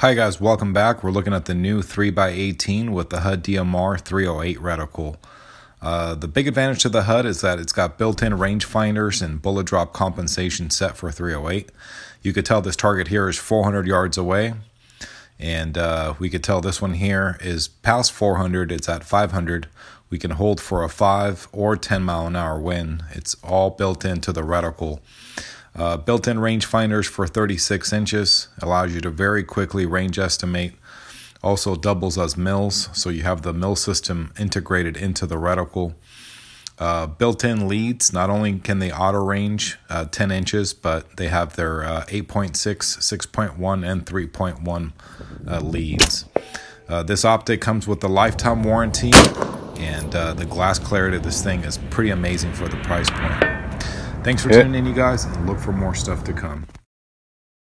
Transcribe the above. Hi guys, welcome back. We're looking at the new 3x18 with the HUD DMR 308 reticle. The big advantage to the HUD is that it's got built-in rangefinders and bullet drop compensation set for 308. You could tell this target here is 400 yards away, and we could tell this one here is past 400, it's at 500. We can hold for a 5 or 10 mile an hour wind. It's all built into the reticle. Built-in rangefinders for 36 inches allows you to very quickly range estimate. Also doubles as mils, so you have the mil system integrated into the reticle. Built-in leads, not only can they auto range 10 inches, but they have their 8.6, 6.1, and 3.1 leads. This optic comes with a lifetime warranty, and the glass clarity of this thing is pretty amazing for the price point. Thanks for tuning in, you guys, and look for more stuff to come.